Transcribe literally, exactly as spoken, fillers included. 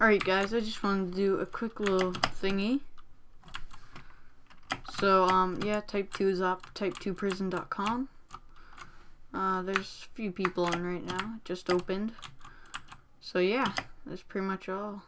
Alright guys, I just wanted to do a quick little thingy. So um yeah, type two is up, type two prison dot com. Uh there's a few people on right now. It just opened. So yeah, that's pretty much all.